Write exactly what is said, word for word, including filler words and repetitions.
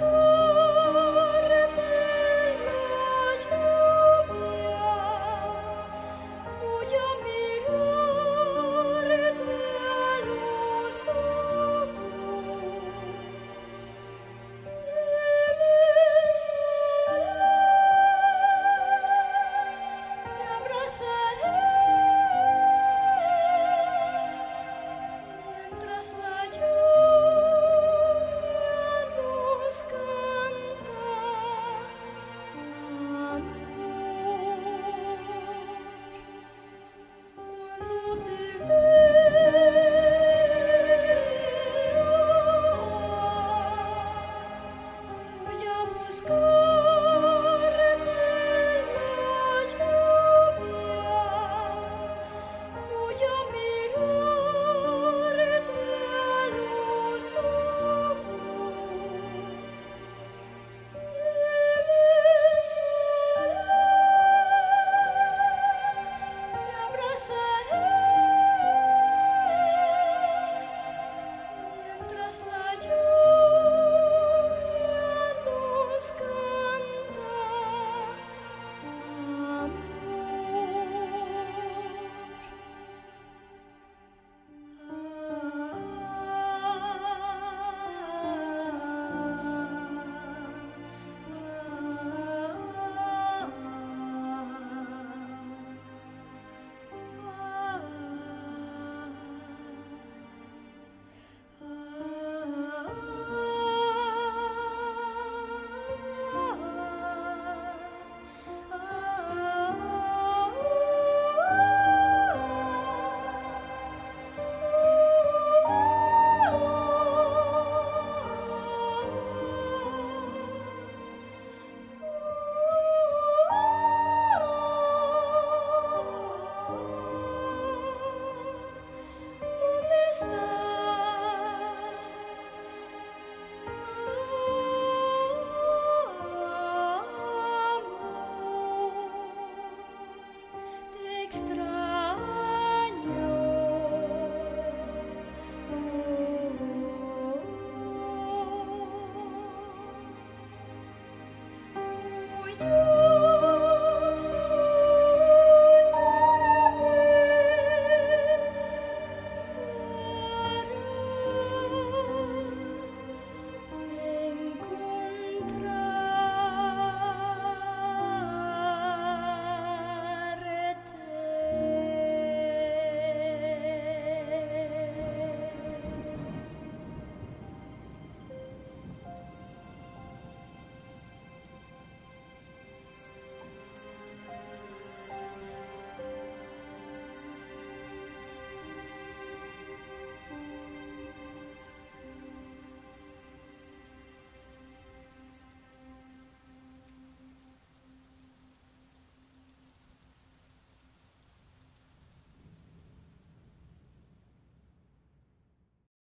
Go.